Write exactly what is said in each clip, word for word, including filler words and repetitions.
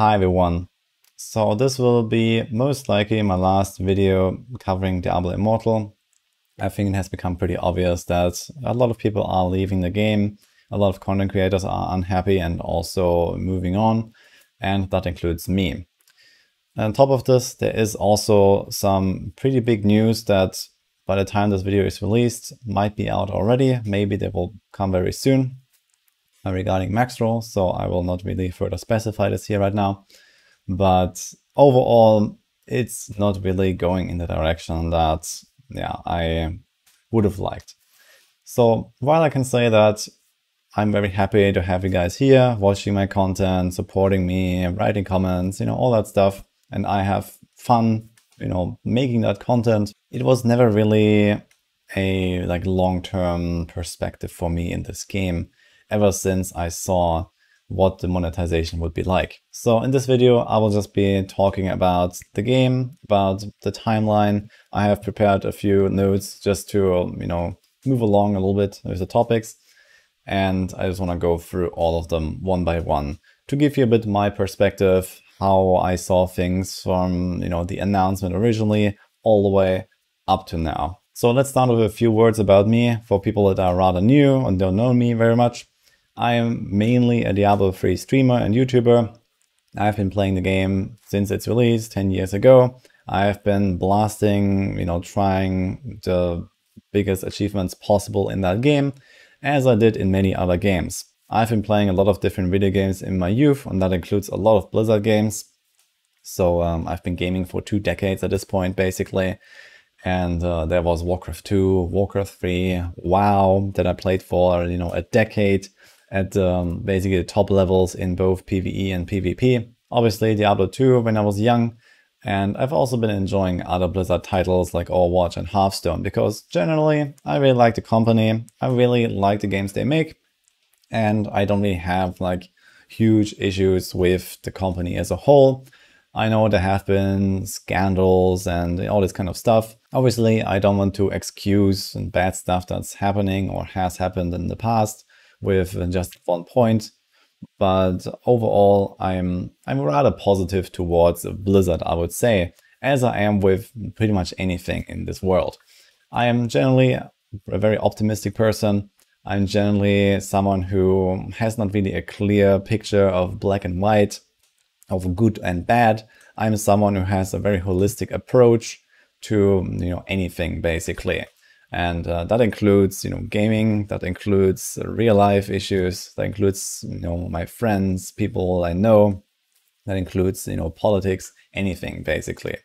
Hi everyone. So this will be most likely my last video covering Diablo Immortal. I think it has become pretty obvious that a lot of people are leaving the game. A lot of content creators are unhappy and also moving on, and that includes me. And on top of this, there is also some pretty big news that by the time this video is released might be out already. Maybe they will come very soon regarding Maxroll, so I will not really further specify this here right now. But overall, it's not really going in the direction that yeah, I would have liked. So while I can say that I'm very happy to have you guys here, watching my content, supporting me, writing comments, you know, all that stuff, and I have fun, you know, making that content, it was never really a like long-term perspective for me in this game, ever since I saw what the monetization would be like. So in this video, I will just be talking about the game, about the timeline. I have prepared a few notes just to, you know, move along a little bit with the topics. And I just want to go through all of them one by one to give you a bit my perspective, how I saw things from, you know, the announcement originally all the way up to now. So let's start with a few words about me for people that are rather new and don't know me very much. I am mainly a Diablo three streamer and YouTuber. I've been playing the game since its release ten years ago. I've been blasting, you know, trying the biggest achievements possible in that game, as I did in many other games. I've been playing a lot of different video games in my youth, and that includes a lot of Blizzard games. So um, I've been gaming for two decades at this point, basically. And uh, there was Warcraft two, Warcraft three, WoW, that I played for, you know, a decade at um, basically the top levels in both PvE and PvP. Obviously Diablo two when I was young. And I've also been enjoying other Blizzard titles like Overwatch and Hearthstone, because generally I really like the company, I really like the games they make, and I don't really have like huge issues with the company as a whole. I know there have been scandals and all this kind of stuff. Obviously I don't want to excuse bad stuff that's happening or has happened in the past with just one point. But overall, I'm I'm rather positive towards Blizzard, I would say, as I am with pretty much anything in this world. I am generally a very optimistic person. I'm generally someone who has not really a clear picture of black and white, of good and bad. I'm someone who has a very holistic approach to, you know, anything, basically. And uh, that includes, you know, gaming, that includes uh, real life issues, that includes, you know, my friends, people I know, that includes, you know, politics, anything, basically.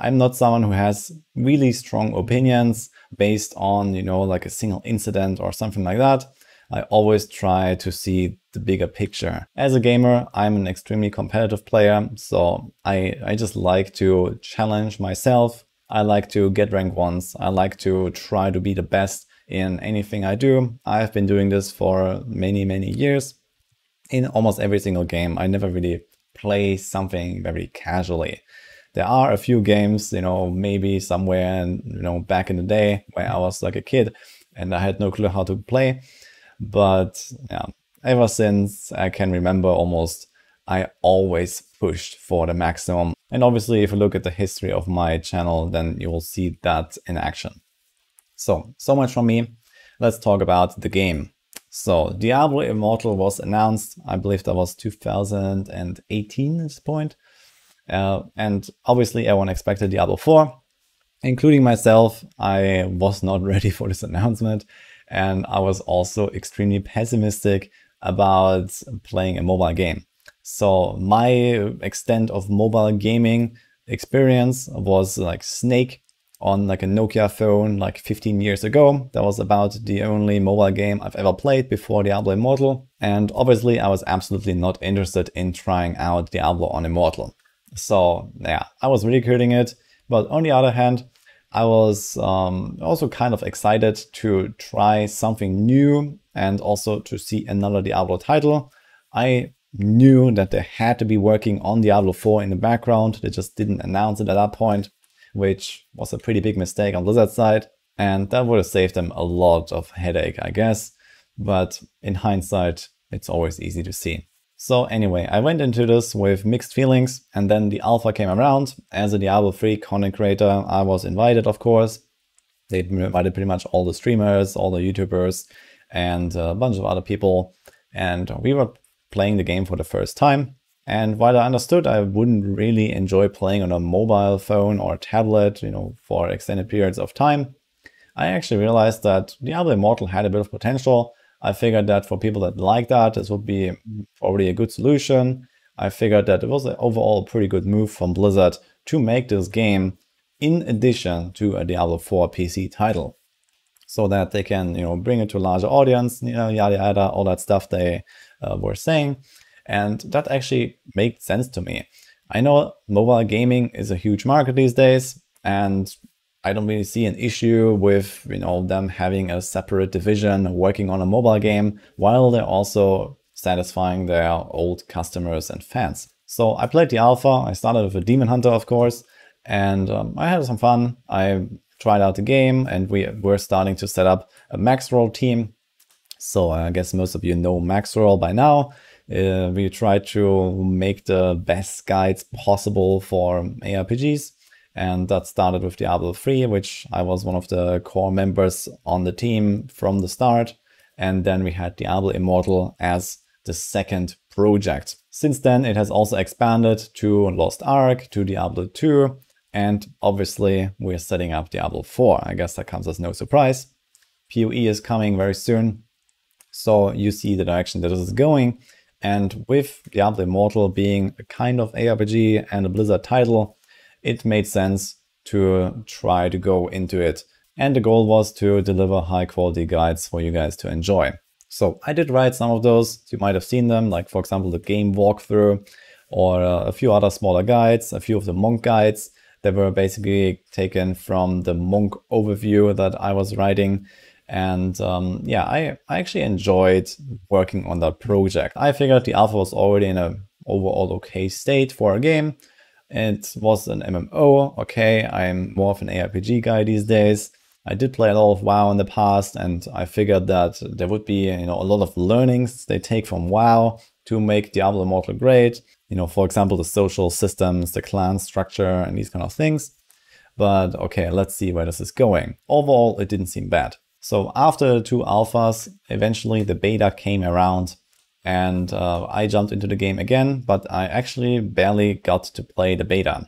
I'm not someone who has really strong opinions based on, you know, like a single incident or something like that. I always try to see the bigger picture. As a gamer, I'm an extremely competitive player, so I, I just like to challenge myself. I like to get rank ones. I like to try to be the best in anything I do. I've been doing this for many, many years in almost every single game. I never really play something very casually. There are a few games, you know, maybe somewhere, and you know, back in the day where I was like a kid and I had no clue how to play. But yeah, ever since I can remember almost, I always pushed for the maximum. And obviously, if you look at the history of my channel, then you will see that in action. So, so much from me. Let's talk about the game. So, Diablo Immortal was announced, I believe that was two thousand eighteen at this point. Uh, and obviously, everyone expected Diablo four, including myself. I was not ready for this announcement, and I was also extremely pessimistic about playing a mobile game. So my extent of mobile gaming experience was like Snake on like a Nokia phone like fifteen years ago. That was about the only mobile game I've ever played before Diablo Immortal. And obviously I was absolutely not interested in trying out Diablo on Immortal. So yeah, I was ridiculing it. But on the other hand, I was um, also kind of excited to try something new and also to see another Diablo title. I knew that they had to be working on Diablo four in the background. They just didn't announce it at that point, which was a pretty big mistake on Blizzard's side, and that would have saved them a lot of headache, I guess. But in hindsight, it's always easy to see. So anyway, I went into this with mixed feelings, and then the alpha came around. As a Diablo three content creator, I was invited, of course. They invited pretty much all the streamers, all the YouTubers, and a bunch of other people. And we were playing the game for the first time. And while I understood I wouldn't really enjoy playing on a mobile phone or tablet, you know, for extended periods of time, I actually realized that Diablo Immortal had a bit of potential. I figured that for people that like that, this would be already a good solution. I figured that it was an overall pretty good move from Blizzard to make this game in addition to a Diablo four P C title, so that they can, you know, bring it to a larger audience, you know, yada yada, all that stuff they uh, were saying. And that actually made sense to me. I know mobile gaming is a huge market these days, and I don't really see an issue with, you know, them having a separate division working on a mobile game while they're also satisfying their old customers and fans. So I played the alpha. I started with a demon hunter, of course, and um, I had some fun. I tried out the game, and we were starting to set up a Maxroll team. So I guess most of you know Maxroll by now. Uh, we tried to make the best guides possible for A R P Gs. And that started with Diablo three, which I was one of the core members on the team from the start. And then we had Diablo Immortal as the second project. Since then, it has also expanded to Lost Ark, to Diablo two, and obviously we're setting up Diablo four. I guess that comes as no surprise. P O E is coming very soon, so you see the direction that this is going. And with Diablo Immortal being a kind of A R P G and a Blizzard title, it made sense to try to go into it. And the goal was to deliver high quality guides for you guys to enjoy. So I did write some of those. You might have seen them, like for example, the game walkthrough, or uh, a few other smaller guides, a few of the monk guides that were basically taken from the monk overview that I was writing. And um, yeah, I, I actually enjoyed working on that project. I figured the alpha was already in an overall okay state for a game. It was an M M O. Okay, I'm more of an A R P G guy these days. I did play a lot of WoW in the past, and I figured that there would be, you know, a lot of learnings they take from WoW to make Diablo Immortal great. You know, for example, the social systems, the clan structure, and these kind of things. But okay, let's see where this is going. Overall, it didn't seem bad. So after the two alphas, eventually the beta came around. And uh, I jumped into the game again, but I actually barely got to play the beta.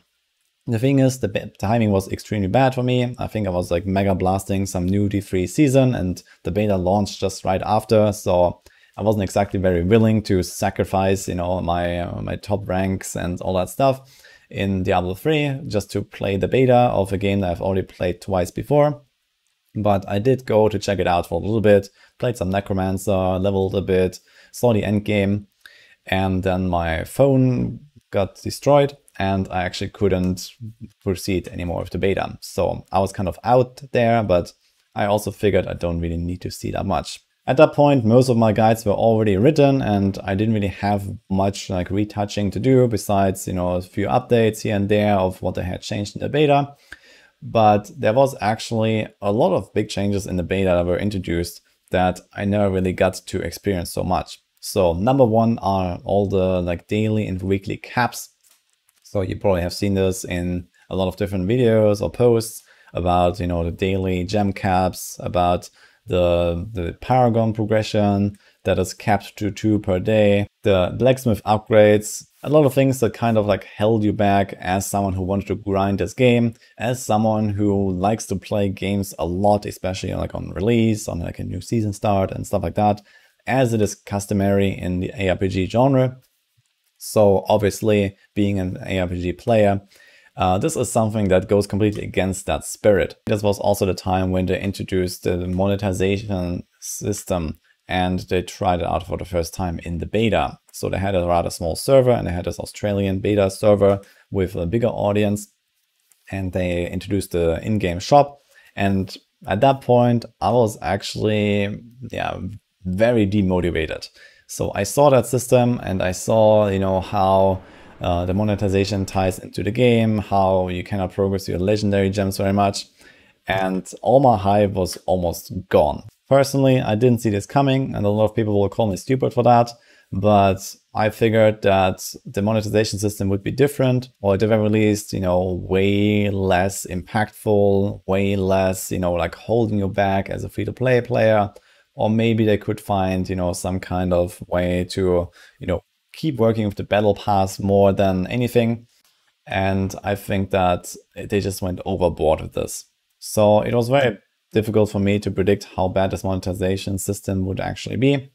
The thing is, the timing was extremely bad for me. I think I was like mega blasting some new D three season, and the beta launched just right after. So I wasn't exactly very willing to sacrifice, you know, my uh, my top ranks and all that stuff in Diablo three just to play the beta of a game that I've already played twice before. But I did go to check it out for a little bit, played some Necromancer, leveled a bit, saw the end game, and then my phone got destroyed, and I actually couldn't proceed anymore with the beta. So I was kind of out there, but I also figured I don't really need to see that much. At that point, most of my guides were already written, and I didn't really have much like retouching to do besides, you know, a few updates here and there of what they had changed in the beta. But there was actually a lot of big changes in the beta that were introduced that I never really got to experience so much. So number one are all the like daily and weekly caps. So you probably have seen this in a lot of different videos or posts about, you know, the daily gem caps, about the, the paragon progression that is capped to two per day, the blacksmith upgrades, a lot of things that kind of like held you back as someone who wanted to grind this game, as someone who likes to play games a lot, especially like on release, on like a new season start and stuff like that, as it is customary in the A R P G genre. So obviously being an A R P G player, uh, this is something that goes completely against that spirit. This was also the time when they introduced the monetization system, and they tried it out for the first time in the beta. So they had a rather small server, and they had this Australian beta server with a bigger audience, and they introduced the in-game shop. And at that point, I was actually, yeah, very demotivated. So I saw that system, and I saw, you know, how uh, the monetization ties into the game, how you cannot progress your legendary gems very much, and all my hype was almost gone. Personally, I didn't see this coming, and a lot of people will call me stupid for that, but I figured that the monetization system would be different, or at the very least, you know, way less impactful, way less, you know, like holding you back as a free-to-play player. Or maybe they could find, you know, some kind of way to, you know, keep working with the battle pass more than anything. And I think that they just went overboard with this. So it was very difficult for me to predict how bad this monetization system would actually be.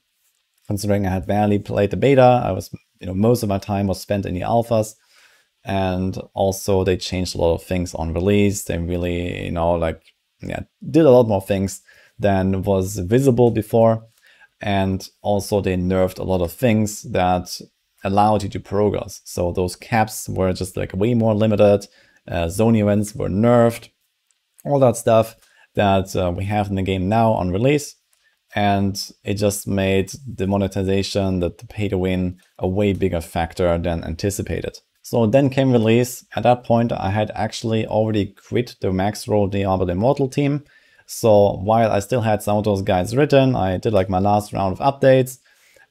Considering I had barely played the beta, I was, you know, most of my time was spent in the alphas. And also they changed a lot of things on release. They really, you know, like, yeah, did a lot more things than was visible before. And also they nerfed a lot of things that allowed you to progress. So those caps were just like way more limited. Uh, zone events were nerfed, all that stuff that uh, we have in the game now on release. And it just made the monetization, that the pay to win, a way bigger factor than anticipated. So then came release. At that point, I had actually already quit the Maxroll Diablo Immortal team. So while I still had some of those guides written, I did like my last round of updates,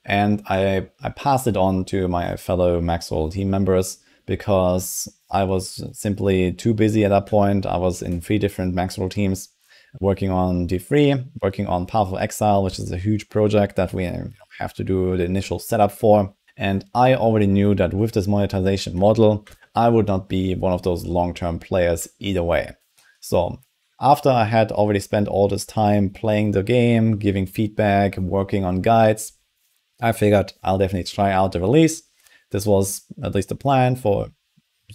and I, I passed it on to my fellow Maxroll team members because I was simply too busy at that point. I was in three different Maxroll teams, working on D three, working on Path of Exile, which is a huge project that we have to do the initial setup for. And I already knew that with this monetization model, I would not be one of those long-term players either way. So after I had already spent all this time playing the game, giving feedback, working on guides, I figured I'll definitely try out the release. This was at least the plan for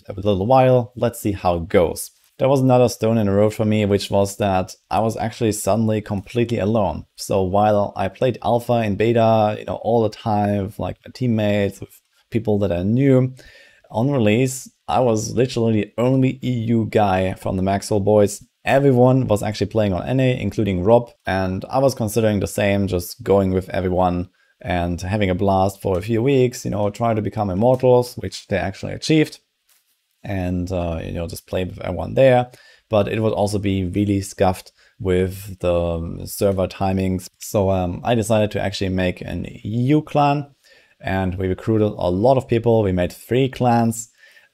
a little while. Let's see how it goes. There was another stone in the road for me, which was that I was actually suddenly completely alone. So while I played alpha and beta, you know, all the time, with like my teammates, with people that I knew, on release, I was literally the only E U guy from the Maxwell boys. Everyone was actually playing on N A, including Rob, and I was considering the same, just going with everyone and having a blast for a few weeks, you know, trying to become immortals, which they actually achieved. And uh, you know, just play with everyone there, but it would also be really scuffed with the server timings. So um, I decided to actually make an E U clan, and we recruited a lot of people. We made three clans,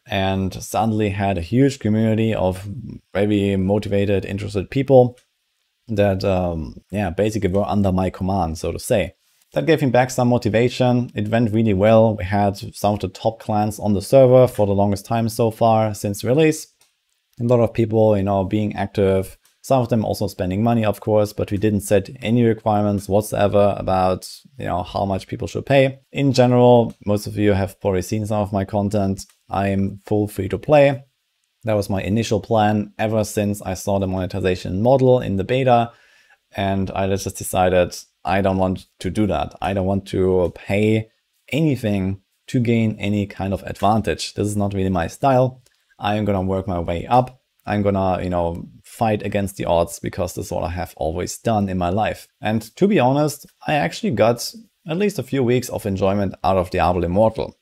and suddenly had a huge community of very motivated, interested people that um, yeah, basically were under my command, so to say. That gave him back some motivation. It went really well. We had some of the top clans on the server for the longest time so far since release. A lot of people, you know, being active, some of them also spending money, of course, but we didn't set any requirements whatsoever about, you know, how much people should pay. In general, most of you have probably seen some of my content. I'm full free to play. That was my initial plan ever since I saw the monetization model in the beta, and I just decided I don't want to do that. I don't want to pay anything to gain any kind of advantage. This is not really my style. I'm gonna work my way up. I'm gonna, you know, fight against the odds because this is what I have always done in my life. And to be honest, I actually got at least a few weeks of enjoyment out of Diablo Immortal.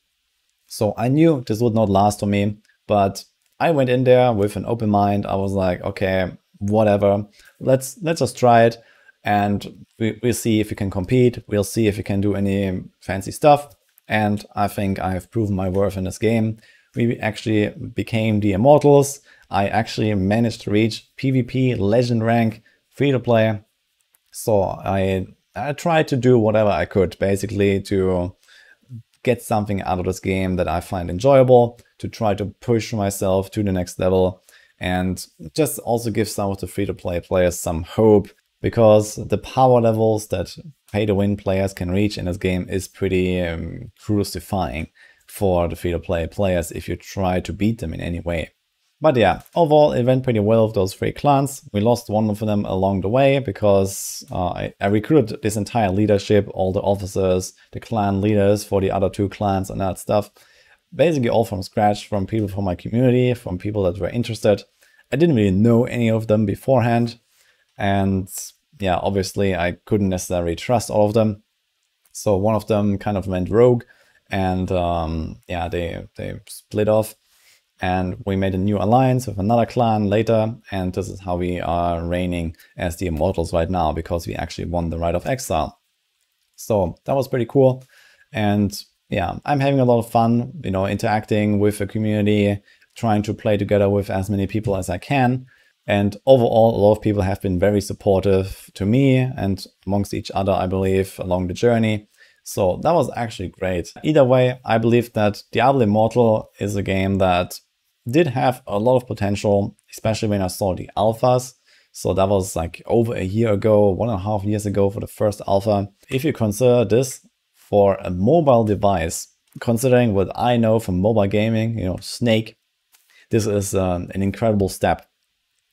So I knew this would not last for me, but I went in there with an open mind. I was like, okay, whatever, let's let's just try it. And we, we'll see if we can compete. We'll see if we can do any fancy stuff. And I think I have proven my worth in this game. We actually became the Immortals. I actually managed to reach PvP legend rank, free to play. So I, I tried to do whatever I could, basically, to get something out of this game that I find enjoyable, to try to push myself to the next level, and just also give some of the free to play players some hope. Because the power levels that pay-to-win players can reach in this game is pretty um, crucifying for the free-to-play players if you try to beat them in any way. But yeah, overall it went pretty well with those three clans. We lost one of them along the way because uh, I, I recruited this entire leadership, all the officers, the clan leaders for the other two clans and that stuff. Basically all from scratch, from people from my community, from people that were interested. I didn't really know any of them beforehand. And yeah, obviously I couldn't necessarily trust all of them. So one of them kind of went rogue, and um, yeah, they, they split off, and we made a new alliance with another clan later. And this is how we are reigning as the Immortals right now, because we actually won the Rite of Exile. So that was pretty cool. And yeah, I'm having a lot of fun, you know, interacting with a community, trying to play together with as many people as I can. And overall, a lot of people have been very supportive to me and amongst each other, I believe, along the journey. So that was actually great. Either way, I believe that Diablo Immortal is a game that did have a lot of potential, especially when I saw the alphas. So that was like over a year ago, one and a half years ago for the first alpha. If you consider this for a mobile device, considering what I know from mobile gaming, you know, Snake, this is um, an incredible step.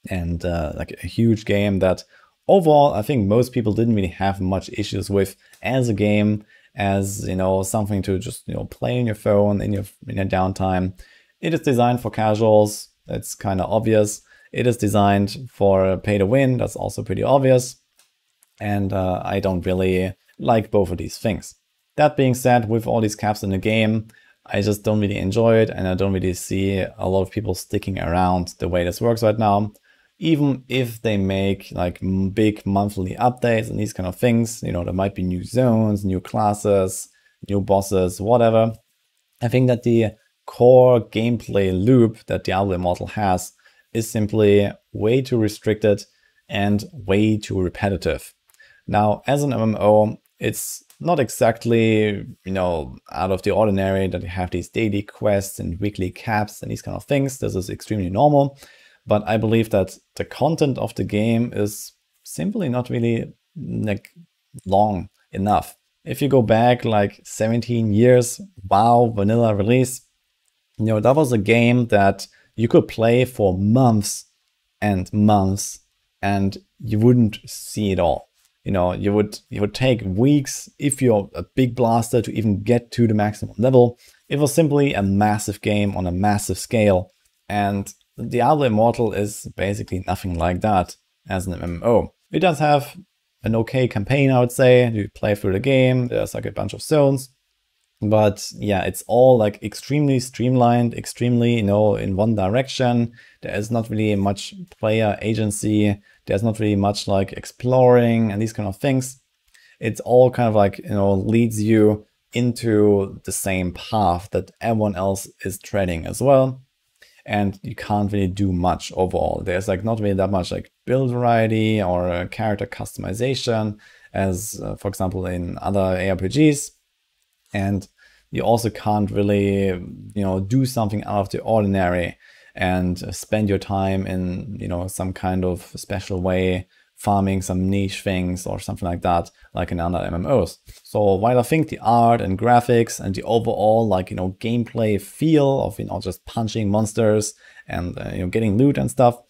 And uh, like a huge game that overall I think most people didn't really have much issues with as a game, as you know, something to just, you know, play on your phone in your in your downtime. It is designed for casuals, that's kind of obvious. It is designed for pay to win, that's also pretty obvious. And uh, I don't really like both of these things. That being said, with all these caps in the game, I just don't really enjoy it, and I don't really see a lot of people sticking around the way this works right now. Even if they make like big monthly updates and these kind of things, you know, there might be new zones, new classes, new bosses, whatever. I think that the core gameplay loop that Diablo Immortal has is simply way too restricted and way too repetitive. Now, as an M M O, it's not exactly, you know, out of the ordinary that you have these daily quests and weekly caps and these kind of things. This is extremely normal. But I believe that the content of the game is simply not really like long enough. If you go back like seventeen years, WoW vanilla release, you know, that was a game that you could play for months and months and you wouldn't see it all. You know, you would you would take weeks if you're a big blaster to even get to the maximum level. It was simply a massive game on a massive scale, and Diablo Immortal is basically nothing like that as an M M O. It does have an okay campaign, I would say. You play through the game, there's like a bunch of zones. But yeah, it's all like extremely streamlined, extremely, you know, in one direction. There is not really much player agency. There's not really much like exploring and these kind of things. It's all kind of like, you know, leads you into the same path that everyone else is treading as well. And you can't really do much overall. There's like not really that much like build variety or uh, character customization as, uh, for example, in other A R P Gs. And you also can't really, you know, do something out of the ordinary and spend your time in, you know, some kind of special way, farming some niche things or something like that, like in other M M Os. So while I think the art and graphics and the overall, like, you know, gameplay feel of, you know, just punching monsters and, uh, you know, getting loot and stuff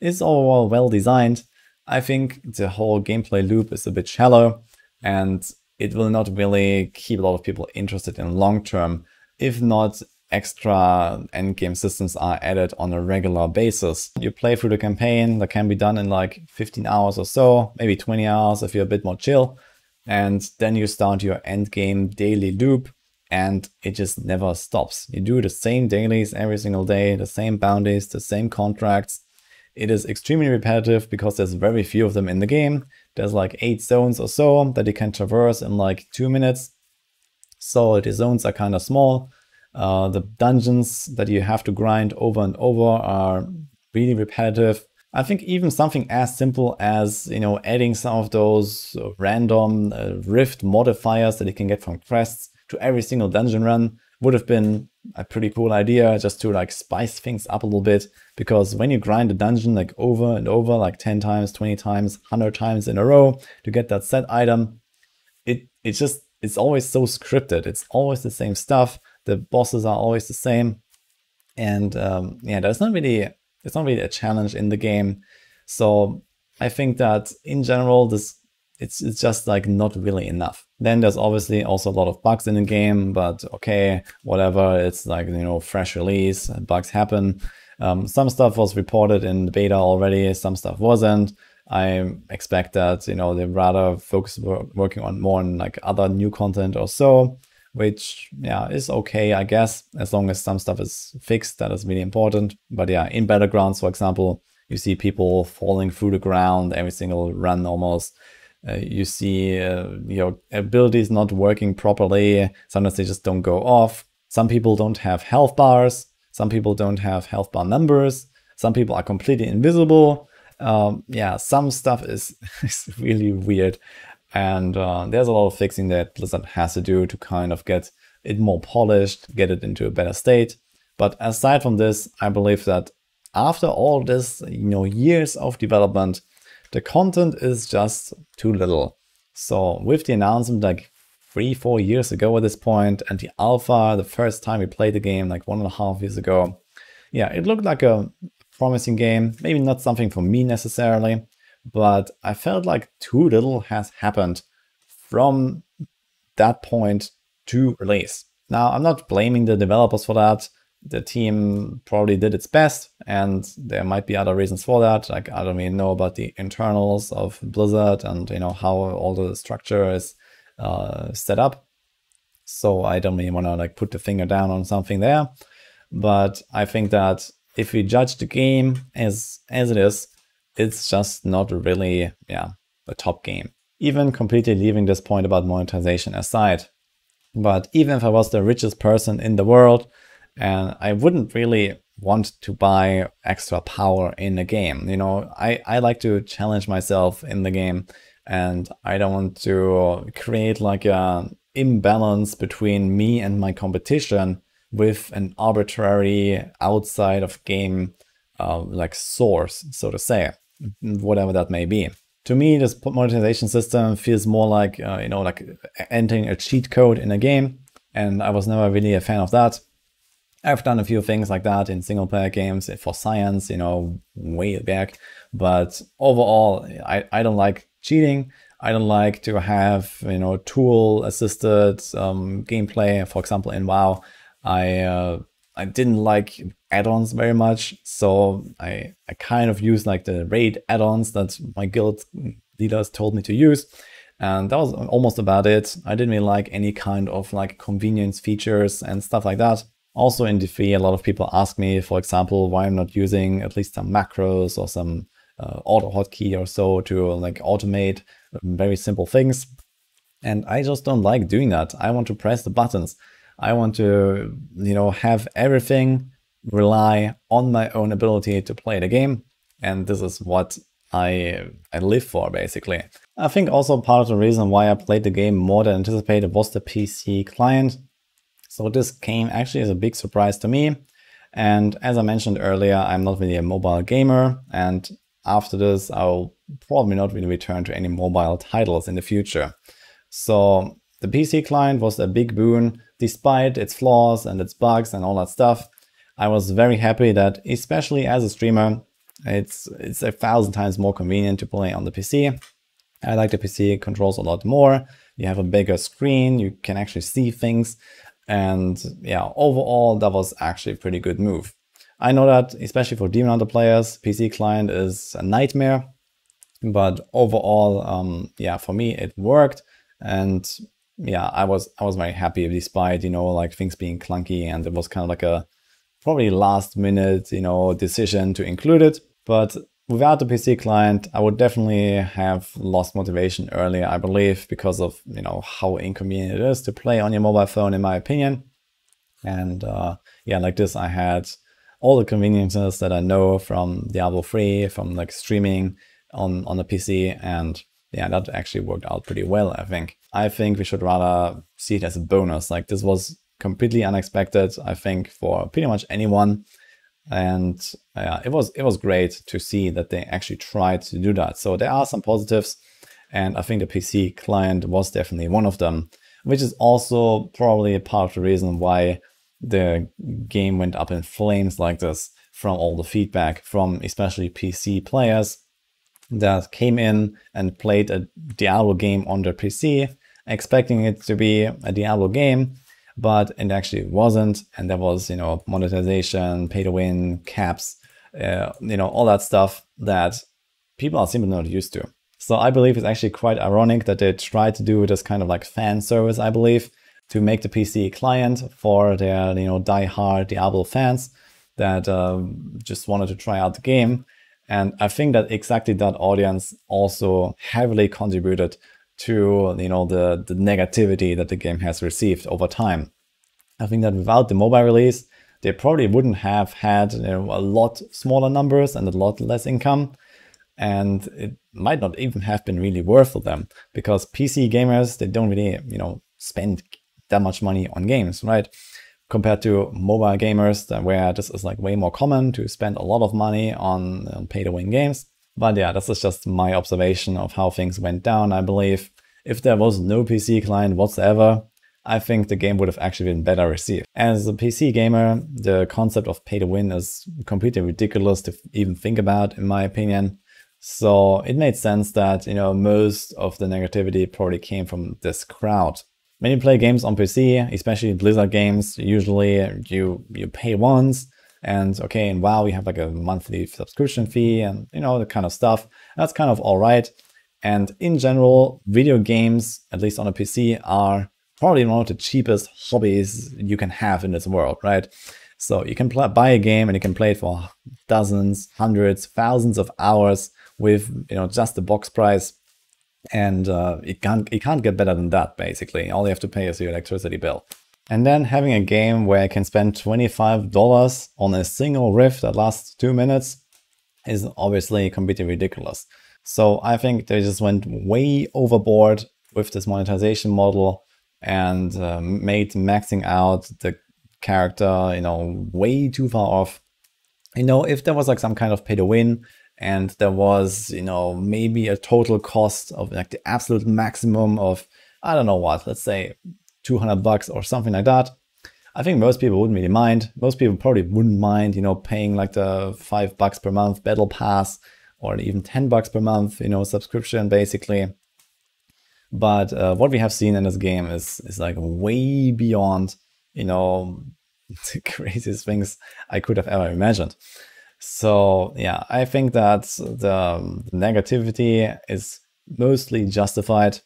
is overall well designed, I think the whole gameplay loop is a bit shallow and it will not really keep a lot of people interested in long term, if not extra end game systems are added on a regular basis. You play through the campaign that can be done in like fifteen hours or so, maybe twenty hours if you're a bit more chill. And then you start your end game daily loop and it just never stops. You do the same dailies every single day, the same bounties, the same contracts. It is extremely repetitive because there's very few of them in the game. There's like eight zones or so that you can traverse in like two minutes. So the zones are kind of small. Uh, the dungeons that you have to grind over and over are really repetitive. I think even something as simple as, you know, adding some of those random uh, rift modifiers that you can get from quests to every single dungeon run would have been a pretty cool idea, just to like spice things up a little bit. Because when you grind a dungeon like over and over, like ten times, twenty times, one hundred times in a row to get that set item, it it's just, it's always so scripted. It's always the same stuff. The bosses are always the same, and um, yeah, there's not really it's not really a challenge in the game. So I think that in general, this it's it's just like not really enough. Then there's obviously also a lot of bugs in the game, but okay, whatever. It's like, you know, fresh release, bugs happen. Um, some stuff was reported in the beta already. Some stuff wasn't. I expect that, you know, they rather focus working on more on like other new content or so. Which, yeah, is okay, I guess, as long as some stuff is fixed. That is really important. But yeah, in Battlegrounds, for example, you see people falling through the ground every single run almost. Uh, you see uh, your abilities not working properly. Sometimes they just don't go off. Some people don't have health bars. Some people don't have health bar numbers. Some people are completely invisible. Um, yeah, some stuff is, is really weird. And uh, there's a lot of fixing that Blizzard has to do to kind of get it more polished, get it into a better state. But aside from this, I believe that after all this, you know, years of development, the content is just too little. So with the announcement like three, four years ago at this point, and the alpha, the first time we played the game like one and a half years ago, yeah, it looked like a promising game. Maybe not something for me necessarily, but I felt like too little has happened from that point to release. Now, I'm not blaming the developers for that. The team probably did its best, and there might be other reasons for that. Like, I don't even know about the internals of Blizzard and, you know, how all the structure is uh, set up. So I don't even want to like put the finger down on something there. But I think that if we judge the game as, as it is, it's just not really, yeah, a top game. Even completely leaving this point about monetization aside. But even if I was the richest person in the world, and I wouldn't really want to buy extra power in a game. You know, I, I like to challenge myself in the game, and I don't want to create like an imbalance between me and my competition with an arbitrary outside of game uh, like source, so to say, whatever that may be. To me, this monetization system feels more like, uh, you know, like entering a cheat code in a game, and I was never really a fan of that. I've done a few things like that in single player games for science, you know, way back. But overall, I, I don't like cheating. I don't like to have, you know, tool assisted um, gameplay. For example, in WoW, I, uh, I didn't like add-ons very much. So I, I kind of used like the raid add-ons that my guild leaders told me to use. And that was almost about it. I didn't really like any kind of like convenience features and stuff like that. Also in D three, a lot of people ask me, for example, why I'm not using at least some macros or some uh, auto hotkey or so to like automate very simple things. And I just don't like doing that. I want to press the buttons. I want to, you know, have everything rely on my own ability to play the game. And this is what I, I live for, basically. I think also part of the reason why I played the game more than anticipated was the P C client. So this came actually as a big surprise to me. And as I mentioned earlier, I'm not really a mobile gamer. And after this, I'll probably not really return to any mobile titles in the future. So the P C client was a big boon, despite its flaws and its bugs and all that stuff. I was very happy that, especially as a streamer, it's, it's a thousand times more convenient to play on the P C. I like the P C controls a lot more. You have a bigger screen, you can actually see things. And yeah, overall, that was actually a pretty good move. I know that, especially for Demon Hunter players, P C client is a nightmare. But overall, um, yeah, for me, it worked. And yeah, I was I was very happy despite, you know, like things being clunky. And it was kind of like a probably last minute, you know, decision to include it. But without the P C client, I would definitely have lost motivation earlier, I believe, because of, you know, how inconvenient it is to play on your mobile phone, in my opinion. And uh, yeah, like this, I had all the conveniences that I know from Diablo three, from like streaming on, on the P C. And yeah, that actually worked out pretty well, I think. I think we should rather see it as a bonus. Like, this was completely unexpected, I think, for pretty much anyone. And uh, it was it was great to see that they actually tried to do that. So there are some positives, and I think the P C client was definitely one of them, which is also probably part of the reason why the game went up in flames like this, from all the feedback from especially P C players that came in and played a Diablo game on their P C, expecting it to be a Diablo game. But it actually wasn't, and there was, you know, monetization, pay to win, caps, uh, you know, all that stuff that people are simply not used to. So I believe it's actually quite ironic that they tried to do this kind of like fan service, I believe, to make the P C client for their, you know, die-hard Diablo fans that uh, just wanted to try out the game. And I think that exactly that audience also heavily contributed to, you know, the, the negativity that the game has received over time. I think that without the mobile release, they probably wouldn't have had, you know, a lot smaller numbers and a lot less income. And it might not even have been really worth for them, because P C gamers, they don't really, you know, spend that much money on games, right? Compared to mobile gamers, where this is like way more common to spend a lot of money on, on pay-to-win games. But yeah, this is just my observation of how things went down, I believe. If there was no P C client whatsoever, I think the game would have actually been better received. As a P C gamer, the concept of pay-to-win is completely ridiculous to even think about, in my opinion. So it made sense that, you know, most of the negativity probably came from this crowd. When you play games on P C, especially Blizzard games, usually you you pay once, and okay, and WoW, we have like a monthly subscription fee and, you know, that kind of stuff. That's kind of all right. And in general, video games, at least on a P C, are probably one of the cheapest hobbies you can have in this world, right? So you can play, buy a game and you can play it for dozens, hundreds, thousands of hours with, you know, just the box price. And uh, it can't it can't get better than that, basically. All you have to pay is your electricity bill. And then having a game where I can spend twenty-five dollars on a single riff that lasts two minutes is obviously completely ridiculous. So I think they just went way overboard with this monetization model and uh, made maxing out the character, you know, way too far off. You know, if there was like some kind of pay-to-win, and there was, you know, maybe a total cost of like the absolute maximum of, I don't know what, let's say two hundred bucks or something like that, I think most people wouldn't really mind. Most people probably wouldn't mind, you know, paying like the five bucks per month battle pass or even ten bucks per month, you know, subscription basically. But uh, what we have seen in this game is, is like way beyond, you know, the craziest things I could have ever imagined. So yeah, I think that the negativity is mostly justified.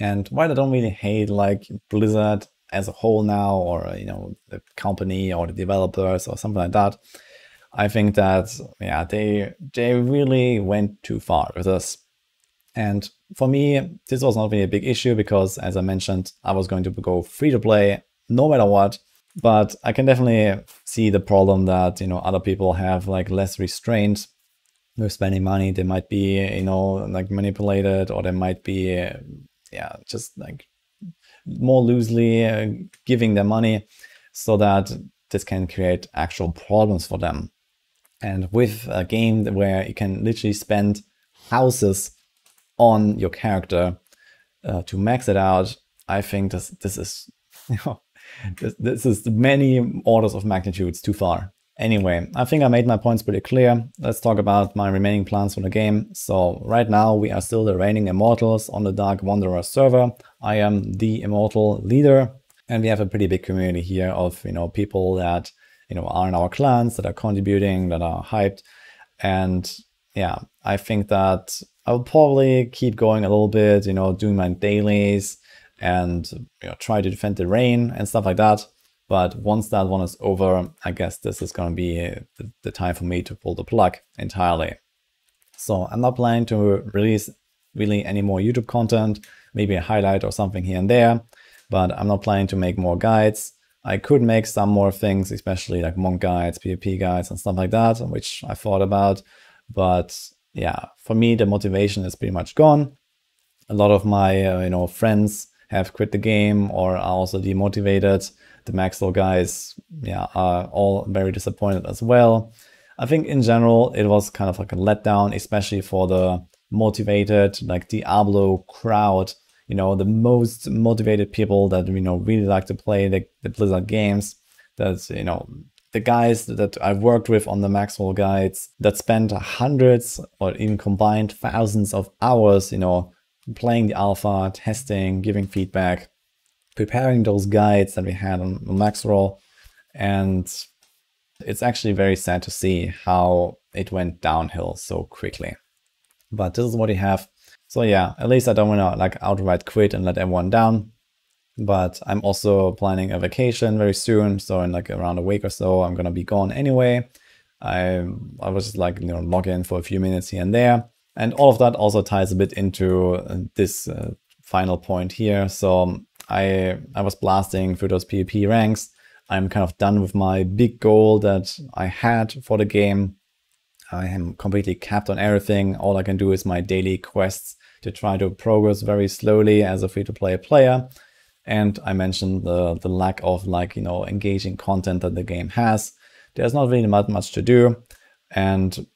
And while I don't really hate like Blizzard as a whole now, or, you know, the company or the developers or something like that, I think that, yeah, they they really went too far with this. And for me, this was not really a big issue because, as I mentioned, I was going to go free to play no matter what. But I can definitely see the problem that, you know, other people have like less restraint with spending money. They might be, you know, like manipulated, or they might be, yeah, just like more loosely giving their money, so that this can create actual problems for them. And with a game where you can literally spend houses on your character uh, to max it out, I think this, this is, you know, This, this is many orders of magnitudes too far. Anyway, I think I made my points pretty clear. Let's talk about my remaining plans for the game. So right now we are still the reigning immortals on the Dark Wanderer server. I am the immortal leader, and we have a pretty big community here of, you know, people that, you know, are in our clans, that are contributing, that are hyped. And yeah, I think that I'll probably keep going a little bit, you know, doing my dailies and, you know, try to defend the rain and stuff like that. But once that one is over, I guess this is going to be the, the time for me to pull the plug entirely. So I'm not planning to release really any more YouTube content, maybe a highlight or something here and there, but I'm not planning to make more guides. I could make some more things, especially like monk guides, PvP guides and stuff like that, which I thought about. But yeah, for me, the motivation is pretty much gone. A lot of my, uh, you know, friends have quit the game or are also demotivated. The Maxroll guys, yeah, are all very disappointed as well. I think in general it was kind of like a letdown, especially for the motivated, like Diablo crowd, you know, the most motivated people that, you know, really like to play the, the Blizzard games. That's, you know, the guys that I've worked with on the Maxroll guides that spend hundreds or even combined thousands of hours, you know, playing the alpha, testing, giving feedback, preparing those guides that we had on Maxroll. And it's actually very sad to see how it went downhill so quickly. But this is what you have. So yeah, at least I don't want to like outright quit and let everyone down. But I'm also planning a vacation very soon. So in like around a week or so, I'm going to be gone anyway. I, I was like, you know, log in for a few minutes here and there. And all of that also ties a bit into this uh, final point here. So I, I was blasting through those PvP ranks. I'm kind of done with my big goal that I had for the game. I am completely capped on everything. All I can do is my daily quests to try to progress very slowly as a free-to-play player. And I mentioned the, the lack of like, you know, engaging content that the game has. There's not really much to do. And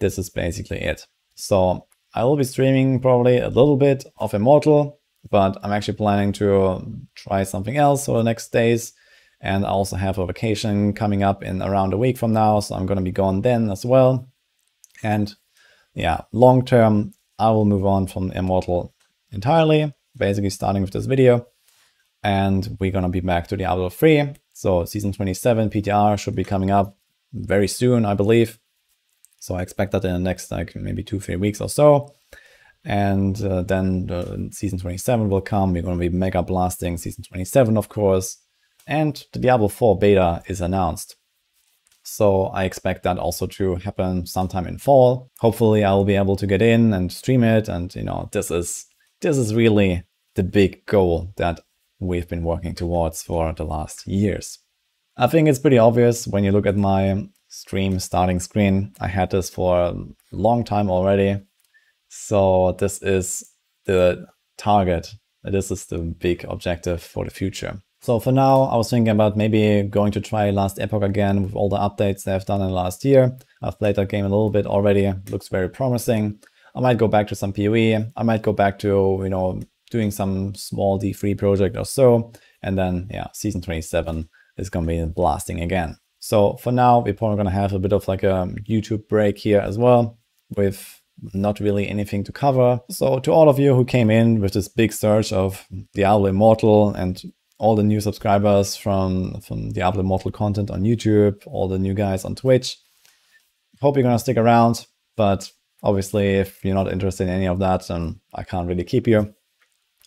this is basically it. So I will be streaming probably a little bit of Immortal, but I'm actually planning to try something else for the next days. And I also have a vacation coming up in around a week from now. So I'm going to be gone then as well. And yeah, long term, I will move on from Immortal entirely, basically starting with this video. And we're going to be back to Diablo three. So Season twenty-seven P T R should be coming up very soon, I believe. So I expect that in the next like maybe two, three weeks or so. And uh, then uh, Season twenty-seven will come. We're going to be mega blasting Season twenty-seven, of course. And the Diablo four beta is announced. So I expect that also to happen sometime in fall. Hopefully I'll be able to get in and stream it. And, you know, this is this is really the big goal that we've been working towards for the last years. I think it's pretty obvious when you look at my stream starting screen. I had this for a long time already. So this is the target. This is the big objective for the future. So for now, I was thinking about maybe going to try Last Epoch again with all the updates they've done in the last year. I've played that game a little bit already. It looks very promising. I might go back to some PoE. I might go back to, you know, doing some small D three project or so. And then, yeah, Season twenty-seven is going to be blasting again. So for now, we're probably going to have a bit of like a YouTube break here as well with not really anything to cover. So to all of you who came in with this big surge of Diablo Immortal and all the new subscribers from, from Diablo Immortal content on YouTube, all the new guys on Twitch. Hope you're going to stick around, but obviously if you're not interested in any of that, then I can't really keep you.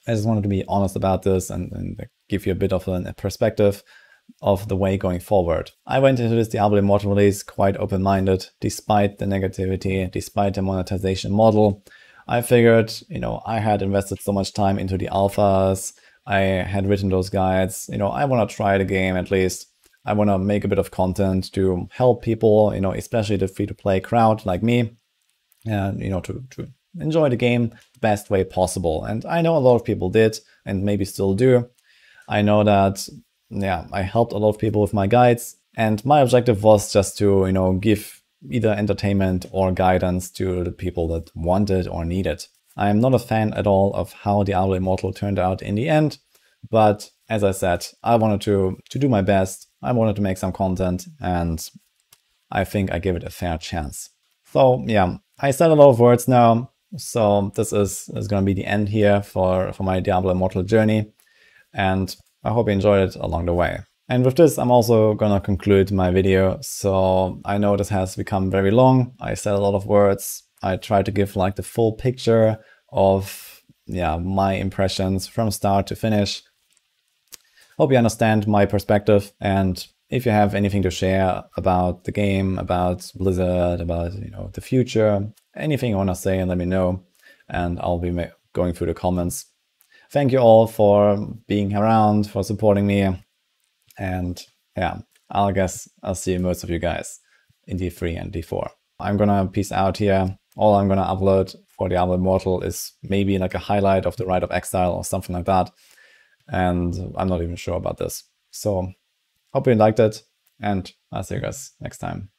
I just wanted to be honest about this and, and give you a bit of a perspective of the way going forward. I went into this Diablo Immortal release quite open-minded, despite the negativity, despite the monetization model. I figured, you know, I had invested so much time into the alphas, I had written those guides, you know, I want to try the game at least. I want to make a bit of content to help people, you know, especially the free-to-play crowd like me, and, you know, to, to enjoy the game the best way possible. And I know a lot of people did, and maybe still do. I know that, yeah, I helped a lot of people with my guides, and my objective was just to, you know, give either entertainment or guidance to the people that wanted or needed. I am not a fan at all of how Diablo Immortal turned out in the end, but as I said, I wanted to, to do my best, I wanted to make some content, and I think I gave it a fair chance. So yeah, I said a lot of words now, so this is, is going to be the end here for, for my Diablo Immortal journey, and I hope you enjoyed it along the way. And with this, I'm also going to conclude my video, so I know this has become very long, I said a lot of words. I try to give like the full picture of, yeah, my impressions from start to finish. Hope you understand my perspective, and if you have anything to share about the game, about Blizzard, about, you know, the future, anything you want to say, let me know, and I'll be going through the comments. Thank you all for being around, for supporting me, and yeah, I guess I'll see most of you guys in D three and D four. I'm gonna peace out here. All I'm going to upload for Diablo Immortal is maybe like a highlight of the Rite of Exile or something like that. And I'm not even sure about this. So hope you liked it, and I'll see you guys next time.